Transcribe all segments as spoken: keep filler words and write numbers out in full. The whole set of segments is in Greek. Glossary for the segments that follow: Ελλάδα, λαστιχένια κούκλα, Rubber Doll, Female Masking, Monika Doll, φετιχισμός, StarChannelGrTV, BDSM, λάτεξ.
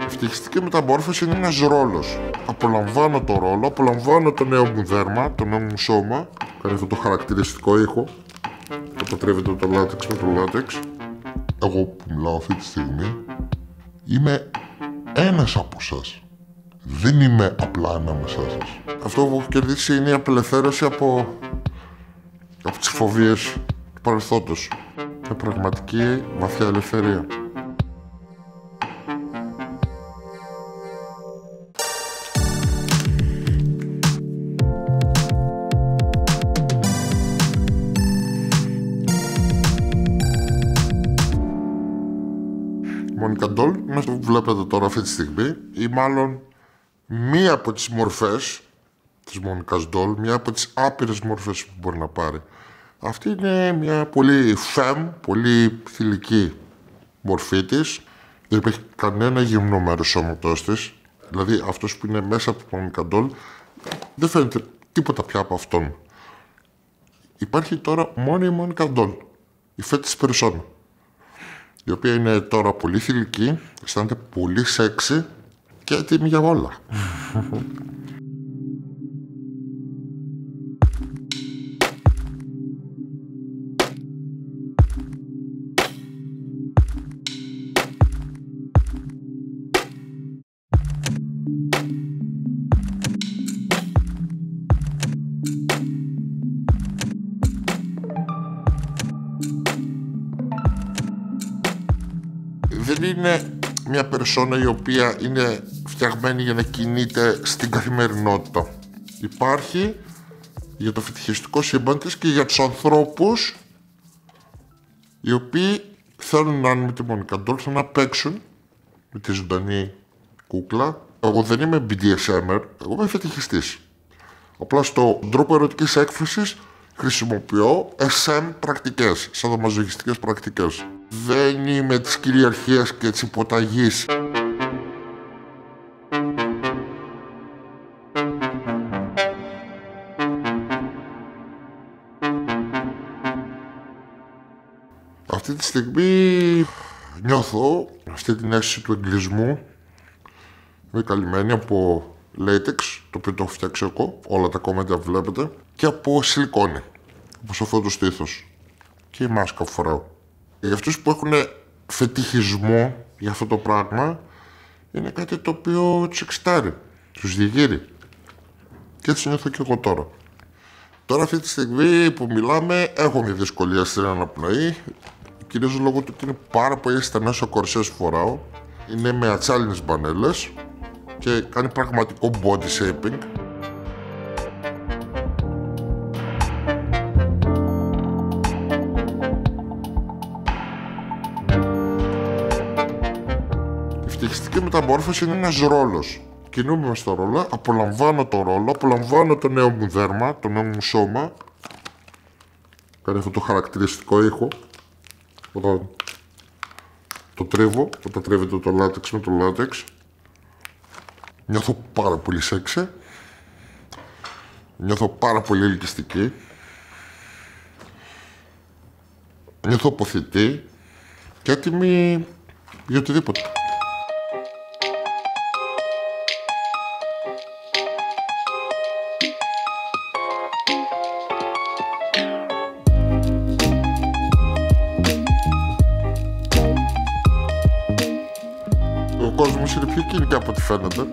Ευτυχιστική μεταμόρφωση είναι ένας ρόλος. Απολαμβάνω το ρόλο, απολαμβάνω το νέο μου δέρμα, το νέο μου σώμα. Κάνει αυτό το χαρακτηριστικό ήχο. Το πατρεύεται το λάτεξ με το λάτεξ. Εγώ που μιλάω αυτή τη στιγμή είμαι ένας από εσάς. Δεν είμαι απλά ανάμεσά σας. Αυτό που έχω κερδίσει είναι η απελευθέρωση από, από τις φοβίες του παρελθόντος. Με πραγματική βαθιά ελευθερία. Monika Doll, που βλέπετε τώρα αυτή τη στιγμή, ή μάλλον μία από τις μορφές της Monika Doll, μία από τις άπειρες μορφές που μπορεί να πάρει. Αυτή είναι μια πολύ femme, πολύ θηλυκή μορφή της. Δεν υπάρχει κανένα γυμνό μέρος σώματός της. Δηλαδή αυτός που είναι μέσα από τον Monika Doll δεν φαίνεται τίποτα πια από αυτόν. Υπάρχει τώρα μόνο η Monika Doll, η φέτης περσόνα, η οποία είναι τώρα πολύ θηλυκή, αισθάνεται πολύ σεξι και έτοιμη για όλα. Δεν είναι μια περσόνα η οποία είναι φτιαγμένη για να κινείται στην καθημερινότητα. Υπάρχει για το φετιχιστικό σύμπαν της και για τους ανθρώπους οι οποίοι θέλουν να είναι με τη Monika Doll, θέλουν να παίξουν με τη ζωντανή κούκλα. Εγώ δεν είμαι μπι ντι ες εμ, εγώ είμαι φετιχιστής. Απλά στον τρόπο ερωτικής έκφρασης χρησιμοποιώ ες εμ πρακτικές, σαν δομαζογιστικές πρακτικές. Δεν είμαι της κυριαρχίας και της υποταγής. Αυτή τη στιγμή νιώθω αυτή την αίσθηση του εγκλισμού. Είμαι καλυμμένη από latex, το οποίο το έχω φτιάξει εγώ, όλα τα κομμάτια βλέπετε, και από σιλικόνη, όπως αυτό το στήθος και η μάσκα που φοράω. Για αυτούς που έχουν φετιχισμό για αυτό το πράγμα, είναι κάτι το οποίο τους εξητάρει, τους διεγείρει. Και έτσι νιώθω και εγώ τώρα. Τώρα αυτή τη στιγμή που μιλάμε έχω μια δυσκολία στην αναπνοή, κυρίως λόγω του ότι είναι πάρα πολύ στενές ο κορσές που φοράω. Είναι με ατσάλινες μπανέλες και κάνει πραγματικό body shaping. Η ευτυχιστική μεταμόρφωση είναι ένας ρόλος. Κινούμαι στο ρόλο, απολαμβάνω το ρόλο, απολαμβάνω το νέο μου δέρμα, το νέο μου σώμα. Κάνει αυτό το χαρακτηριστικό ήχο. Όταν το τρίβω, όταν τρίβεται το λάτεξ με το λάτεξ. Νιώθω πάρα πολύ σεξι. Νιώθω πάρα πολύ ελκυστική. Νιώθω αποθητή και έτοιμη για οτιδήποτε. Ο κόσμος είναι πιο κοινικά από ό,τι φαίνεται.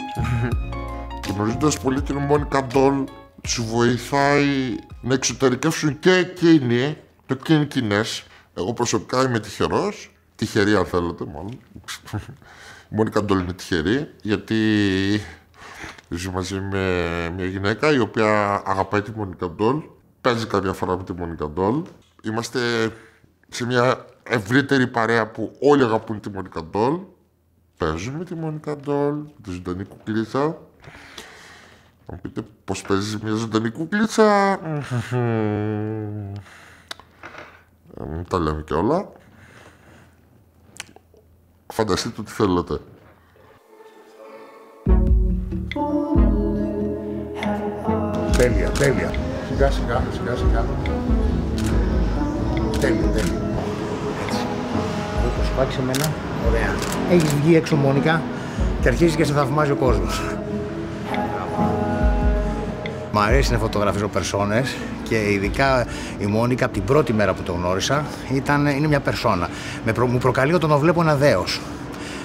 Γνωρίζοντας πολύ την Monika Doll, τους βοηθάει να εξωτερικεύσουν και εκείνοι, το κίνκινες. Εγώ προσωπικά είμαι τυχερός, τυχερή αν θέλετε μάλλον. Η Monika Doll είναι τυχερή, γιατί ζει μαζί με μια γυναίκα η οποία αγαπάει τη Monika Doll, παίζει κάποια φορά με τη Monika Doll. Είμαστε σε μια ευρύτερη παρέα που όλοι αγαπούν τη Monika Doll. Παίζουν με τη Monika Doll, τη ζωντανή κουκλίτσα. Να πείτε πως παίζει μια ζωντανή κουκλίτσα. Μην τα λέμε κι όλα. Φανταστείτε ό,τι θέλετε. Τέλεια, τέλεια. Σιγά σιγά, σιγά σιγά. Τέλεια, τέλεια. Έτσι. πάξει εμένα. Ωραία. Έχεις βγει έξω, Μόνικα, και αρχίζει και σε θαυμάζει ο κόσμος. Μ' αρέσει να φωτογραφίζω περσόνες και ειδικά η Μόνικα από την πρώτη μέρα που τον γνώρισα ήταν, είναι μια περσόνα. Με προ, μου προκαλεί όταν τον βλέπω ένα δέος.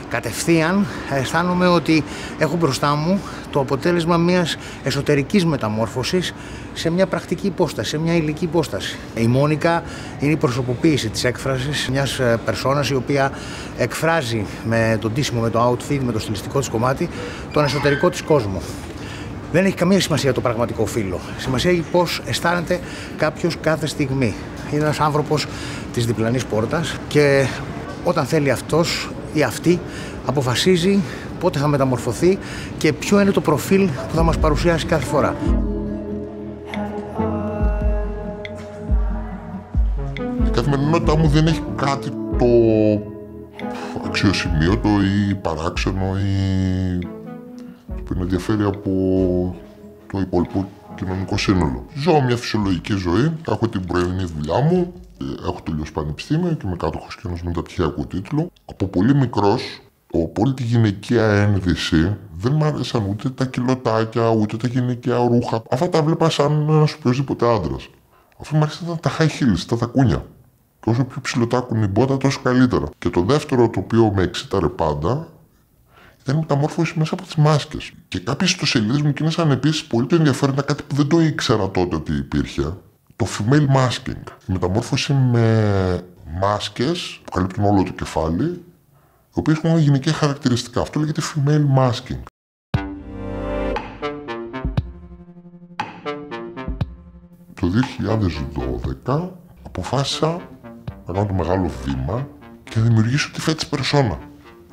Κατευθείαν αισθάνομαι ότι έχω μπροστά μου το αποτέλεσμα μιας εσωτερικής μεταμόρφωσης σε μια πρακτική υπόσταση, σε μια υλική υπόσταση. Η Μόνικα είναι η προσωποποίηση της έκφρασης μιας περσόνας η οποία εκφράζει με τον ντύσιμο, με το outfit, με το στιλιστικό της κομμάτι τον εσωτερικό της κόσμο. Δεν έχει καμία σημασία το πραγματικό φύλο. Σημασία έχει πώς αισθάνεται κάποιος κάθε στιγμή. Είναι ένας άνθρωπος της διπλανής πόρτας και όταν θέλει αυτός ή αυτή αποφασίζει πότε θα μεταμορφωθεί και ποιο είναι το προφίλ που θα μας παρουσιάσει κάθε φορά. Η καθημερινότητά μου δεν έχει κάτι το αξιοσημείωτο ή παράξενο ή που είναι ενδιαφέρει από το υπόλοιπο κοινωνικό σύνολο. Ζω μια φυσιολογική ζωή, έχω την πρωινή δουλειά μου, έχω τελειώσει πανεπιστήμιο και είμαι κάτοχος ενός μεταπτυχιακού τίτλου. Από πολύ μικρός, από όλη τη γυναικεία ένδυση, δεν μ' άρεσαν ούτε τα κιλοτάκια, ούτε τα γυναικεία ρούχα. Αυτά τα βλέπα σαν ένας οποιοσδήποτε άντρας. Αφού μ' άρεσαν τα high heels, τα τακούνια. Και όσο πιο ψηλοτάκουν η μπότα, τόσο καλύτερα. Και το δεύτερο το οποίο με εξήταρε πάντα, ήταν μεταμόρφωση μέσα από τις μάσκες. Και κάποιες ιστοσελίδες μου κίνησαν επίσης πολύ το ενδιαφέροντα κάτι που δεν το ήξερα τότε ότι υπήρχε. Το Female Masking. Η μεταμόρφωση με μάσκες που καλύπτουν όλο το κεφάλι, οι οποίες έχουν γυναικεία χαρακτηριστικά. Αυτό λέγεται Female Masking. Το δύο χιλιάδες δώδεκα αποφάσισα να κάνω το μεγάλο βήμα και να δημιουργήσω τη φέτης περσόνα.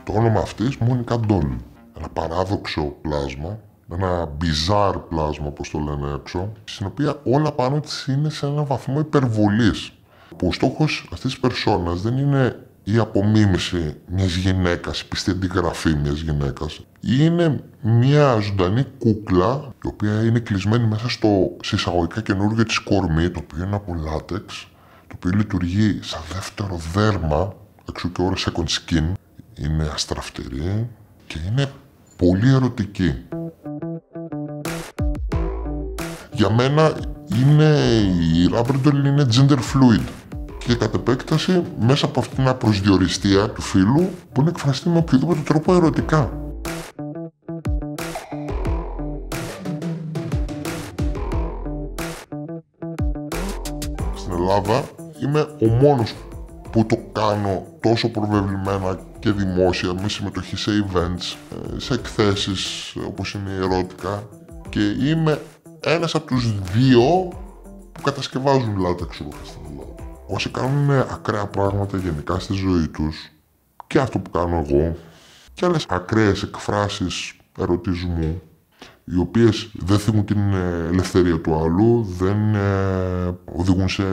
Το όνομα αυτής, Monika Doll. Ένα παράδοξο πλάσμα, ένα bizarre πλάσμα, όπως το λένε έξω, στην οποία όλα πάνω της είναι σε έναν βαθμό υπερβολής. Ο στόχος αυτής της περσόνας δεν είναι η απομίμηση μιας γυναίκας, η πιστή αντιγραφή μιας γυναίκας. Είναι μια ζωντανή κούκλα, η οποία είναι κλεισμένη μέσα στο εισαγωγικά καινούργιο της κορμί, το οποίο είναι από λάτεξ, το οποίο λειτουργεί σαν δεύτερο δέρμα, εξού και ώρα second skin. Είναι αστραφτερή και είναι πολύ ερωτική. Για μένα είναι, η rubber doll είναι gender fluid και κατ' επέκταση μέσα από αυτήν την απροσδιοριστία του φύλου μπορεί να εκφραστεί με οποιοδήποτε τρόπο ερωτικά. Στην Ελλάδα είμαι ο μόνος που το κάνω τόσο προβεβλημένα και δημόσια, με συμμετοχή σε events, σε εκθέσεις όπως είναι η Ερώτικα, και είμαι ένας από τους δύο που κατασκευάζουν λάτεξ ρούχα στην Ελλάδα. Όσοι κάνουν ακραία πράγματα γενικά στη ζωή τους, και αυτό που κάνω εγώ, και άλλες ακραίες εκφράσεις ερωτισμού, οι οποίες δεν θίγουν την ελευθερία του άλλου, δεν οδηγούν σε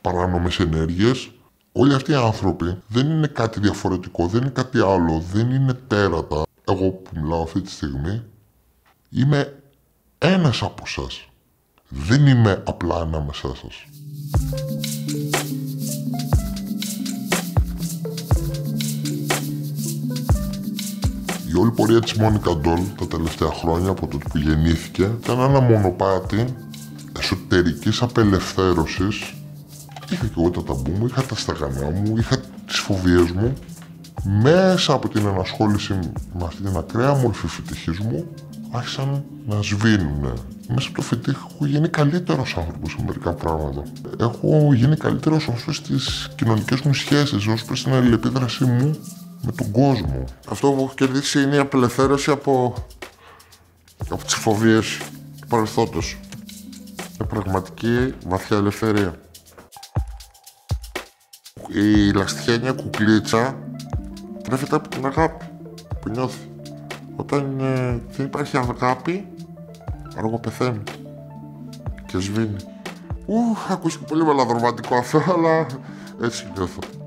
παράνομες ενέργειες. Όλοι αυτοί οι άνθρωποι δεν είναι κάτι διαφορετικό, δεν είναι κάτι άλλο, δεν είναι τέρατα. Εγώ που μιλάω αυτή τη στιγμή, είμαι ένας από εσάς. Δεν είμαι απλά ανάμεσά σας. Η όλη πορεία της Monika Doll τα τελευταία χρόνια από τότε που γεννήθηκε ήταν ένα μονοπάτι εσωτερικής απελευθέρωσης. Είχα και εγώ τα ταμπού μου, είχα τα σταγανά μου, είχα τις φοβίες μου. Μέσα από την ενασχόληση με αυτή την ακραία μορφή φετιχισμού άρχισαν να σβήνουν. Μέσα από το φετίχ έχω γίνει καλύτερος άνθρωπος σε μερικά πράγματα. Έχω γίνει καλύτερος όσο στις κοινωνικές μου σχέσεις, όσο προς την αλληλεπίδρασή μου με τον κόσμο. Αυτό που έχω κερδίσει είναι η απελευθέρωση από, από τις φοβίες του παρελθόντος. Με πραγματική βαθιά ελευθερία. Η λαστιχένια κουκλίτσα τρέφεται από την αγάπη που νιώθει. Όταν ε, δεν υπάρχει αγάπη, αργό πεθαίνει και σβήνει. Ου, ακούστηκε πολύ μελαδροματικό αυτό, αλλά έτσι νιώθω.